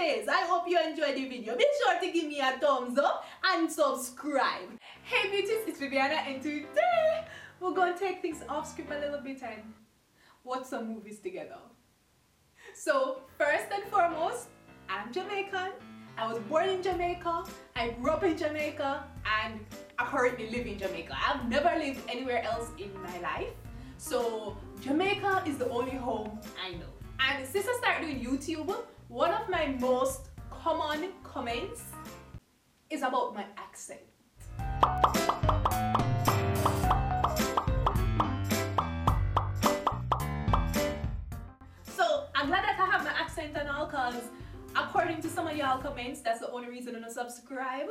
says, I hope you enjoyed the video. Be sure to give me a thumbs up and subscribe. Hey beauties, it's Viviana, and today we're gonna take things off script a little bit and watch some movies together. So first and foremost, I'm Jamaican. I was born in Jamaica, I grew up in Jamaica, and I currently live in Jamaica. I've never lived anywhere else in my life, so Jamaica is the only home I know. And since I started doing YouTube, one of my most common comments is about my accent. So I'm glad that I have my accent and all, cause according to some of y'all comments, that's the only reason I don't subscribe.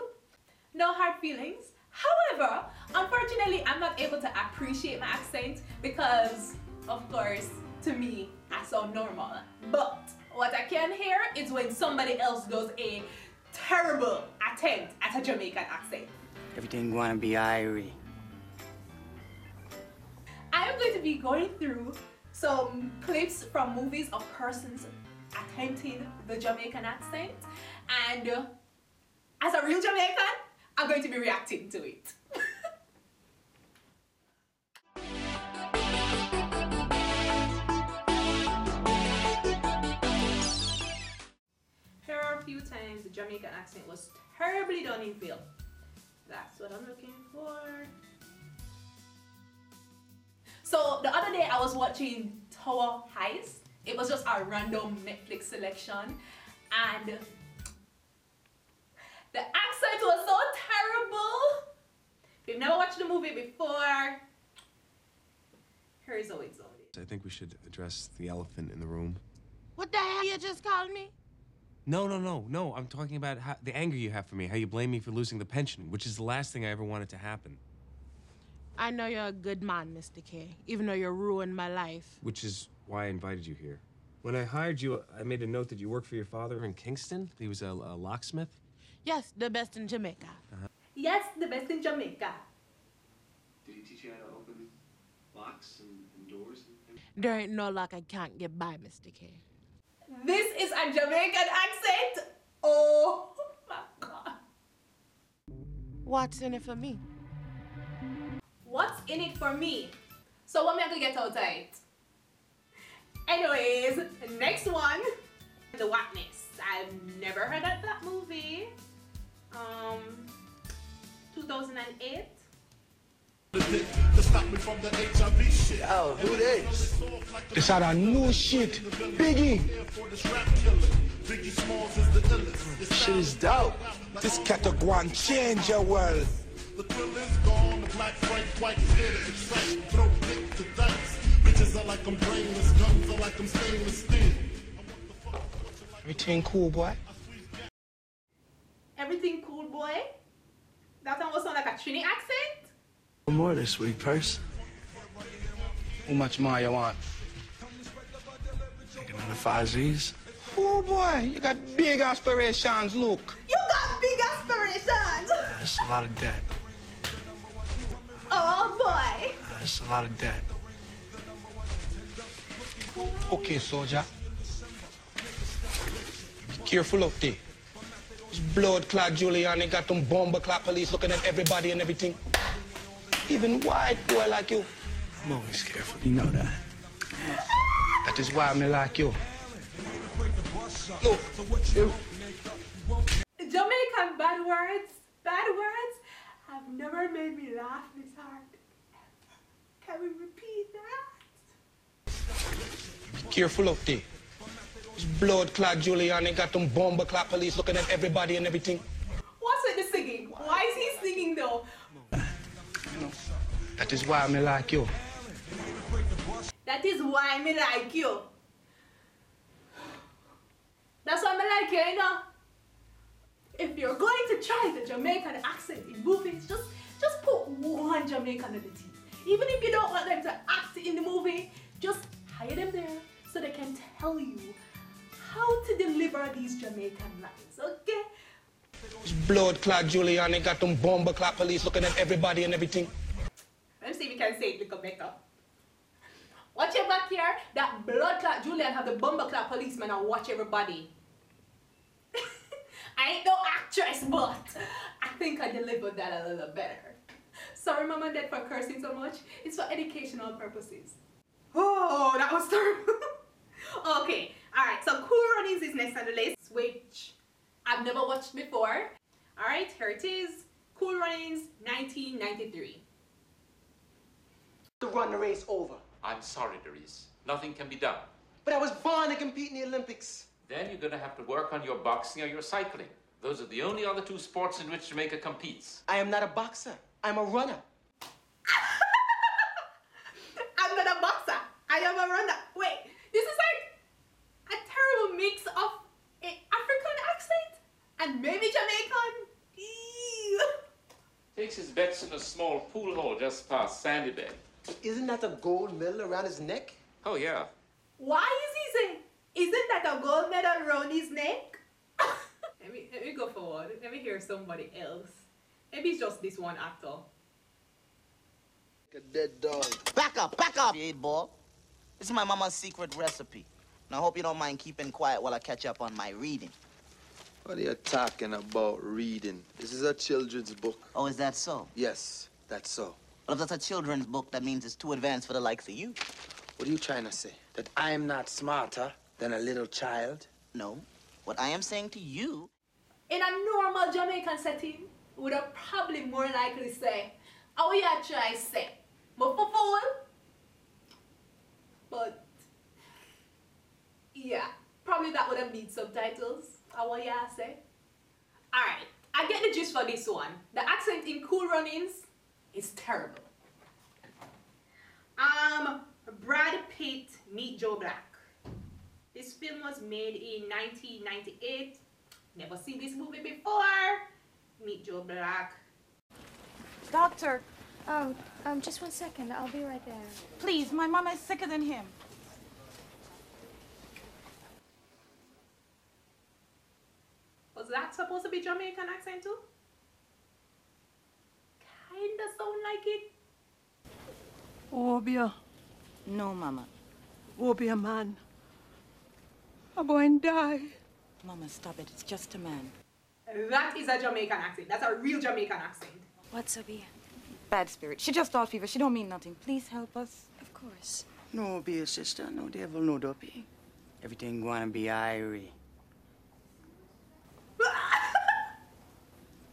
No hard feelings. However, unfortunately, I'm not able to appreciate my accent because, of course, to me, I sound normal. But what I can hear is when somebody else does a terrible attempt at a Jamaican accent. Everything gonna be Irie. I am going to be going through some clips from movies of persons attempting the Jamaican accent, and as a real Jamaican, I'm going to be reacting to it. Here are a few times the Jamaican accent was terribly done in film. That's what I'm looking for. So the other day I was watching Tower Heist. It was just a random Netflix selection, and the accent was so terrible. If you've never watched the movie before, here is how it's done. I think we should address the elephant in the room. What the hell you just called me? No. I'm talking about how, the anger you have for me, how you blame me for losing the pension, which is the last thing I ever wanted to happen. I know you're a good man, Mr. K, even though you ruined my life. Which is why I invited you here. When I hired you, I made a note that you worked for your father in Kingston. He was a locksmith. Yes, the best in Jamaica. Uh-huh. Yes, the best in Jamaica. Did he teach you how to open locks and doors? There ain't no lock I can't get by, Mr. K. This is a Jamaican accent. Oh my God. What's in it for me? What's in it for me? So what am I going to get out of it? Anyways, next one, The Wackness. I've never heard of that movie. 2008. Oh, who this? This out of new shit, Biggie. This shit is dope. This category change your world. The thrill is gone, the black Frank White scared of the track, throw dick to dice. Bitches are like I'm brainless, guns are like I'm stainless steel. Everything cool, boy. Everything cool, boy? That one was sound like a Trini accent? One more this week, purse. How much more you want? Take another 5 Z's. Cool, boy. You got big aspirations, Luke. You got big aspirations! That's a lot of debt. Oh boy! That's a lot of debt. Okay, soldier. Be careful out there. This blood clot Giuliani got them bomber clot police looking at everybody and everything. Even white boy like you. I'm always careful, you know that. That is why I'm like you. Look, you. Jamaican bad words have never made me laugh this hard. Can we repeat that? Be careful out there. This blood clot Giuliani got them bomber clot police looking at everybody and everything. What's with the singing? Why is he singing though? That is why I'm like you. That is why I'm like you. That's why I'm like you, you know? If you're going to try the Jamaican accent in movies, just put one Jamaican in the team. Even if you don't want them to act in the movie, just hire them there so they can tell you how to deliver these Jamaican lines, okay? This blood clot Giuliani got them bomber clot police looking at everybody and everything. Let me see if we can say it a little better. Watch your back here, that blood clot Giuliani have the bomber clot policeman and watch everybody. I ain't no actress, but I think I delivered that a little better. Sorry, Mom and Dad, for cursing so much. It's for educational purposes. Oh, that was terrible. Okay, alright, so Cool Runnings is next on the list, which I've never watched before. Alright, here it is. Cool Runnings, 1993. To run the race over. I'm sorry, Doris. Nothing can be done. But I was born to compete in the Olympics. Then you're gonna have to work on your boxing or your cycling. Those are the only other two sports in which Jamaica competes. I am not a boxer. I'm a runner. I'm not a boxer. I am a runner. Wait, this is like a terrible mix of an African accent and maybe Jamaican. Ew. Takes his bets in a small pool hall just past Sandy Bend. Isn't that a gold medal around his neck? Oh, yeah. Why is he saying, isn't that a gold medal around his neck? let me go forward. Let me hear somebody else. Maybe it's just this one actor. A dead dog. Back up, you eight ball. This is my mama's secret recipe. And I hope you don't mind keeping quiet while I catch up on my reading. What are you talking about reading? This is a children's book. Oh, is that so? Yes, that's so. Well, if that's a children's book, that means it's too advanced for the likes of you. What are you trying to say? That I am not smarter than a little child? No. What I am saying to you... In a normal Jamaican setting, would have probably more likely say, oh yeah, try say, but for fool. But yeah, probably that would have need subtitles. Oh yeah, say. Alright, I get the gist for this one. The accent in Cool Runnings is terrible. Brad Pitt, Meet Joe Black. This film was made in 1998. Never seen this movie before. Meet Joe Black. Doctor! Just one second. I'll be right there. Please, my mama is sicker than him. Was that supposed to be Jamaican accent too? Kinda sound like it. Obia. No, Mama. Obia man. A boy and die. Mama, stop it. It's just a man. That is a Jamaican accent. That's a real Jamaican accent. What's Obia? Bad spirit. She just thought fever. She don't mean nothing. Please help us. Of course. No, Obia, sister. No devil, no dopey. Everything gonna be Irie.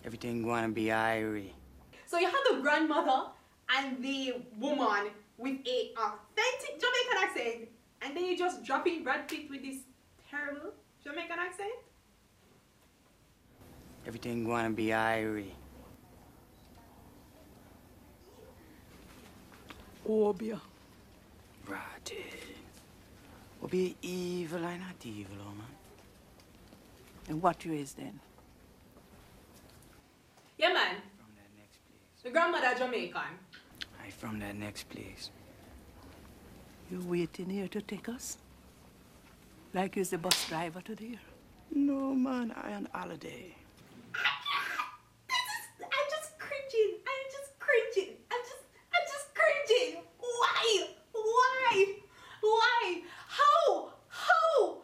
Everything gonna be Irie. So you have the grandmother and the woman with a authentic Jamaican accent, and then you just drop in Brad Pitt with this terrible Jamaican accent? Everything gonna be Irie. Obia. Brady. Obia evil, I not evil, oh man. And what you is then? Yeah, man. From that next place. The grandmother Jamaican. I from that next place. You waiting here to take us? Like you's the bus driver to there? No, man, I on holiday. I'm just cringing. Why? How? Oh,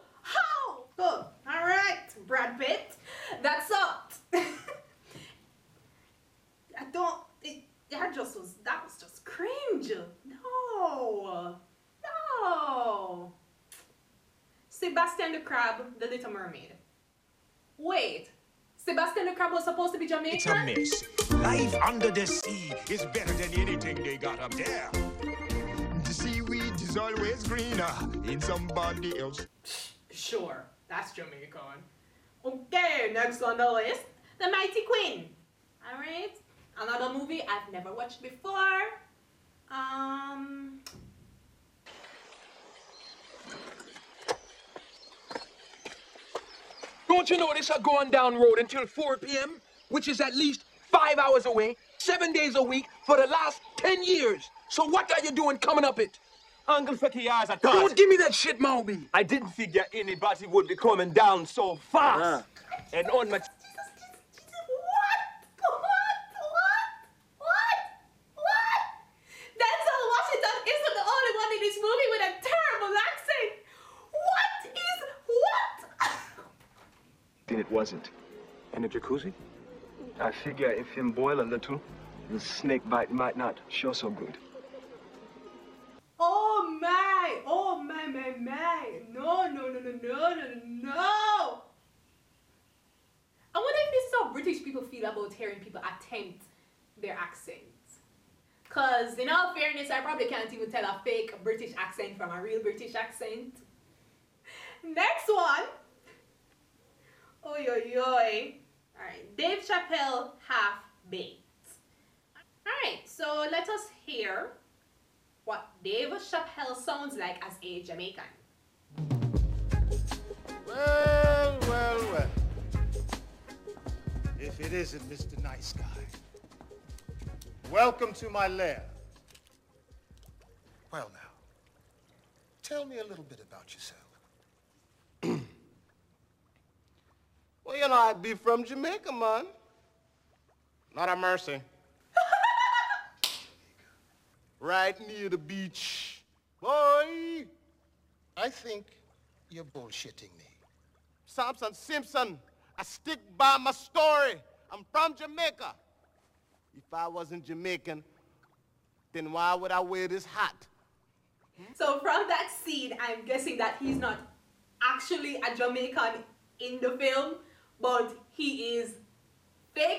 all right, Brad Pitt. That's up. That was just cringe. No. Sebastian the Crab, The Little Mermaid. Wait. Sebastian the Crab was supposed to be Jamaican? It's a mess. Life under the sea is better than anything they got up there. The seaweed is always greener in somebody else. Sure, that's Jamaican. Okay, next on the list, The Mighty Queen. Alright, another movie I've never watched before. Don't you know this are going down road until 4 p.m., which is at least 5 hours away, 7 days a week, for the last 10 years. So what are you doing coming up it? Uncle Fecky as I thought. Don't give me that shit, Maobi. I didn't figure anybody would be coming down so fast. And on my... What? Denzel Washington isn't the only one in this movie with a terrible accent. What? It wasn't. And a jacuzzi? I figure if him boil a little, the snake bite might not show so good. Oh my. No. I wonder if this is how British people feel about hearing people attempt their accents. Cause in all fairness, I probably can't even tell a fake British accent from a real British accent. Next one. Oi. Alright, Dave Chappelle, Half Baked. Alright, so let us hear what Dave Chappelle sounds like as a Jamaican. Well. If it isn't Mr. Nice Guy. Welcome to my lair. Well now, tell me a little bit about yourself. Well, you know, I'd be from Jamaica, man. Not a mercy. Right near the beach. Boy, I think you're bullshitting me. Simpson, I stick by my story. I'm from Jamaica. If I wasn't Jamaican, then why would I wear this hat? So from that scene, I'm guessing that he's not actually a Jamaican in the film, but he is faking to be a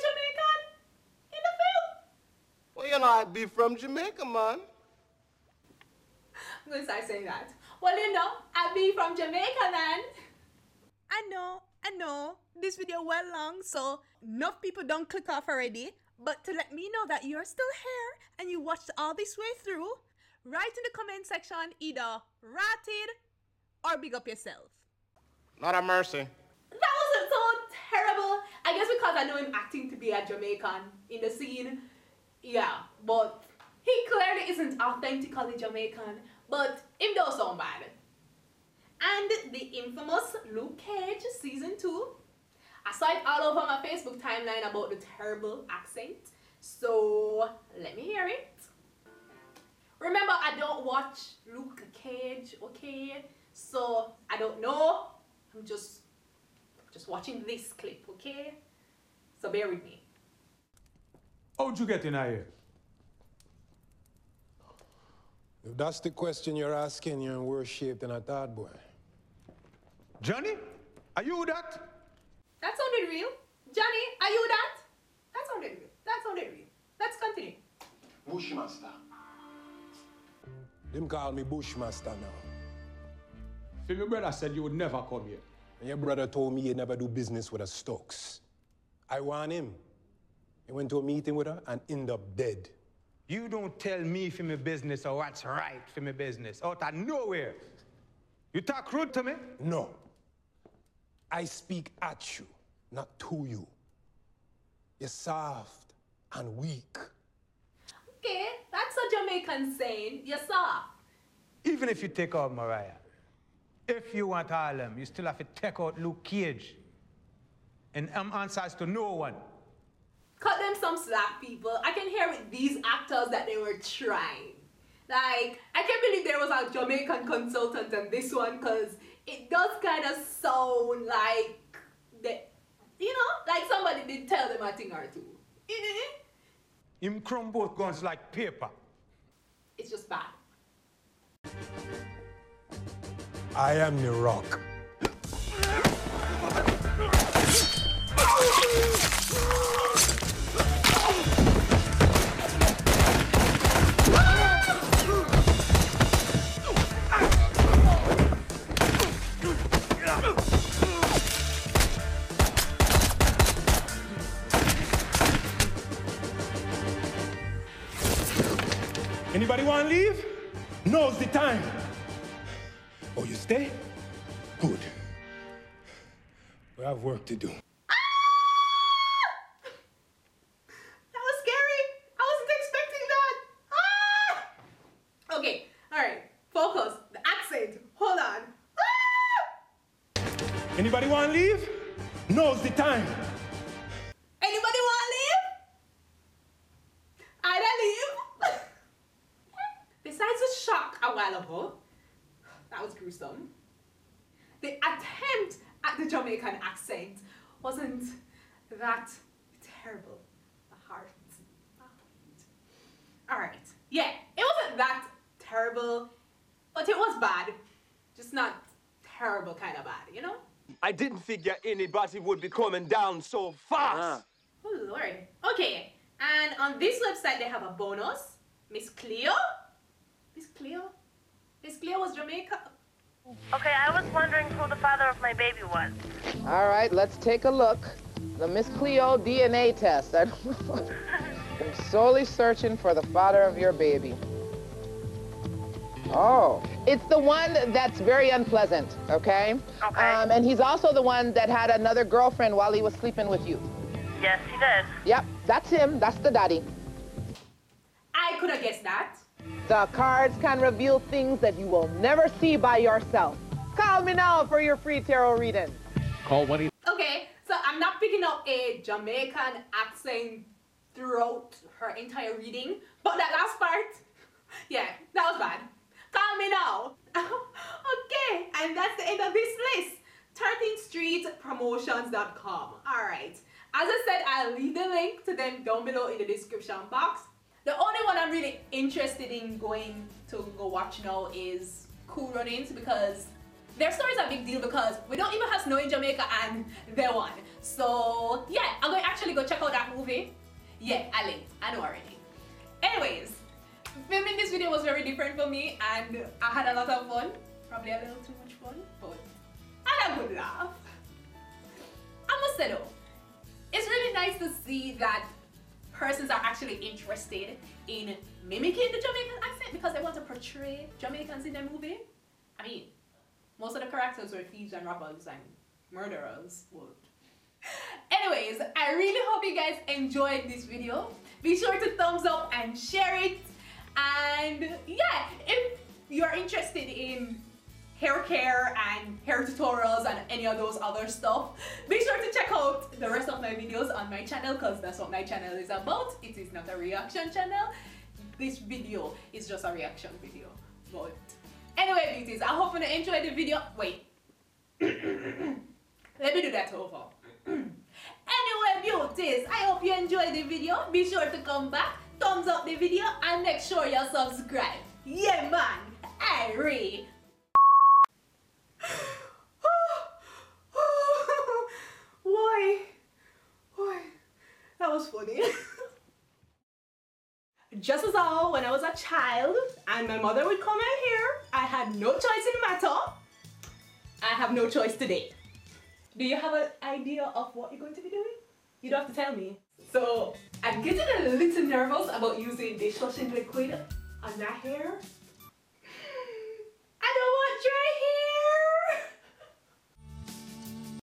Jamaican in the film. Well, you know, I'd be from Jamaica, man. I'm gonna start saying that. Well, you know, I'd be from Jamaica, man. I know, this video went long, so enough people don't click off already. But to let me know that you're still here and you watched all this way through, write in the comment section either ratted or big up yourself. Not a mercy. That wasn't so terrible. I guess because I know him acting to be a Jamaican in the scene. Yeah, but he clearly isn't authentically Jamaican, but it does sound bad. And the infamous Luke Cage season 2. I saw it all over my Facebook timeline about the terrible accent. So let me hear it. Remember, I don't watch Luke Cage, okay? So I don't know. I'm just watching this clip, okay? So bear with me. How'd you get in here? If that's the question you're asking, you're in worse shape than a thought, boy. Johnny, are you that? That sounded real. Johnny, are you that? That sounded real. Let's continue. Bushmaster. Them call me Bushmaster now. Your brother said you would never come here. And your brother told me he'd never do business with a Stokes. I warned him. He went to a meeting with her and ended up dead. You don't tell me for my business or what's right for my business. Out of nowhere. You talk rude to me? No. I speak at you, not to you. You're soft and weak. Okay, that's a Jamaican saying. You're soft. Even if you take out Mariah, if you want all them, you still have to take out Luke Cage. And answers to no one. Cut them some slack, people. I can hear with these actors that they were trying. Like, I can't believe there was a Jamaican consultant on this one, because it does kind of sound like that, you know, like somebody did tell them a thing or two. Him crumb both guns like paper. It's just bad. I am the Rock. Anybody want to leave? Now's the time. Oh, you stay? Good. We have work to do. Ah! That was scary. I wasn't expecting that. Ah! Okay, all right. Focus. The accent. Hold on. Ah! Anybody want to leave? Now's the time. Anybody want to leave? I don't leave. Besides the shock a while ago, that was gruesome. The attempt at the Jamaican accent wasn't that terrible. Alright, yeah, it wasn't that terrible, but it was bad. Just not terrible kind of bad, you know? I didn't figure anybody would be coming down so fast. Oh Lord. Okay, and on this website they have a bonus. Miss Cleo? Miss Cleo? Miss Cleo was Jamaican. Okay, I was wondering who the father of my baby was. Alright, let's take a look. The Miss Cleo DNA test. I don't know. I'm solely searching for the father of your baby. Oh, it's the one that's very unpleasant, okay? Okay. And he's also the one that had another girlfriend while he was sleeping with you. Yes, he did. Yep, that's him. That's the daddy. I could have guessed that. The cards can reveal things that you will never see by yourself. Call me now for your free tarot reading. Call when he... Okay, so I'm not picking up a Jamaican accent throughout her entire reading, but that last part, yeah, that was bad. Call me now. Okay, and that's the end of this list. 13thStreetPromotions.com. Alright, as I said, I'll leave the link to them down below in the description box. The only one I'm really interested in going to go watch now is Cool Runnings, because their story is a big deal because we don't even have snow in Jamaica and they won. So yeah, I'm going to actually go check out that movie. Yeah, I linked. I know already. Anyways, filming this video was very different for me and I had a lot of fun. Probably a little too much fun, but I had a good laugh. I must say though, it's really nice to see that persons are actually interested in mimicking the Jamaican accent because they want to portray Jamaicans in their movie. I mean, most of the characters were thieves and robbers and murderers. Well, anyways, I really hope you guys enjoyed this video. Be sure to thumbs up and share it. And yeah, if you're interested in hair care and hair tutorials and any of those other stuff, be sure to check out the rest of my videos on my channel because that's what my channel is about. It is not a reaction channel. This video is just a reaction video. But anyway, beauties, I hope you enjoyed the video. Wait. Let me do that over. Anyway, beauties, I hope you enjoyed the video. Be sure to come back, thumbs up the video, and make sure you subscribe. Yeah, man, I read. Why? Why? That was funny. Just as all when I was a child, and my mother would come in here, I had no choice in the matter. I have no choice today. Do you have an idea of what you're going to be doing? You don't have to tell me. So, I'm getting a little nervous about using dishwashing liquid on my hair.